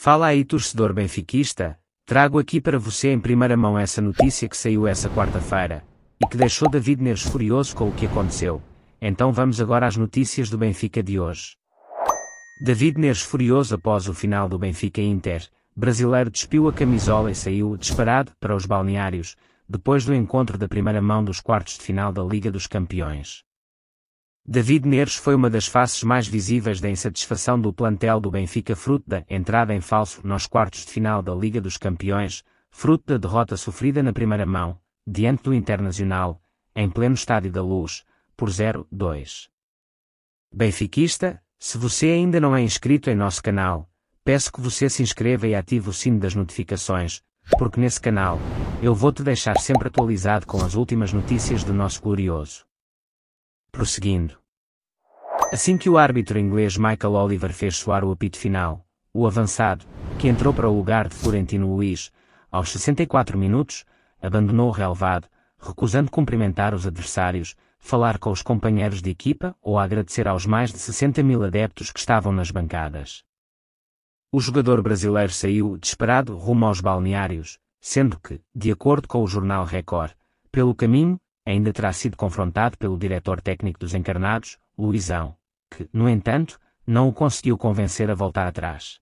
Fala aí, torcedor benfiquista, trago aqui para você em primeira mão essa notícia que saiu essa quarta-feira, e que deixou David Neres furioso com o que aconteceu. Então vamos agora às notícias do Benfica de hoje. David Neres furioso após o final do Benfica Inter, brasileiro despiu a camisola e saiu disparado para os balneários, depois do encontro da primeira mão dos quartos de final da Liga dos Campeões. David Neres foi uma das faces mais visíveis da insatisfação do plantel do Benfica fruto da entrada em falso nos quartos de final da Liga dos Campeões, fruto da derrota sofrida na primeira mão, diante do Internacional, em pleno Estádio da Luz, por 0-2. Benfiquista, se você ainda não é inscrito em nosso canal, peço que você se inscreva e ative o sino das notificações, porque nesse canal, eu vou te deixar sempre atualizado com as últimas notícias do nosso glorioso. Prosseguindo. Assim que o árbitro inglês Michael Oliver fez soar o apito final, o avançado, que entrou para o lugar de Florentino Luís, aos 64 minutos, abandonou o relvado, recusando cumprimentar os adversários, falar com os companheiros de equipa ou agradecer aos mais de 60.000 adeptos que estavam nas bancadas. O jogador brasileiro saiu desesperado rumo aos balneários, sendo que, de acordo com o jornal Record, pelo caminho, ainda terá sido confrontado pelo diretor técnico dos Encarnados, Luizão, que, no entanto, não o conseguiu convencer a voltar atrás.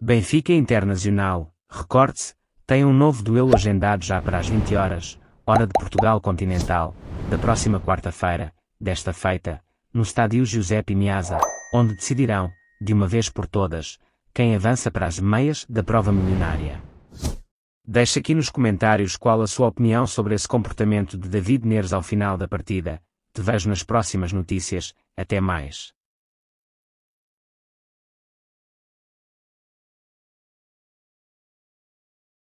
Benfica Internacional, recorde-se, tem um novo duelo agendado já para as 20 horas, hora de Portugal continental, da próxima quarta-feira, desta feita, no estádio Giuseppe Meazza, onde decidirão, de uma vez por todas, quem avança para as meias da prova milionária. Deixe aqui nos comentários qual a sua opinião sobre esse comportamento de David Neres ao final da partida. Te vejo nas próximas notícias, até mais.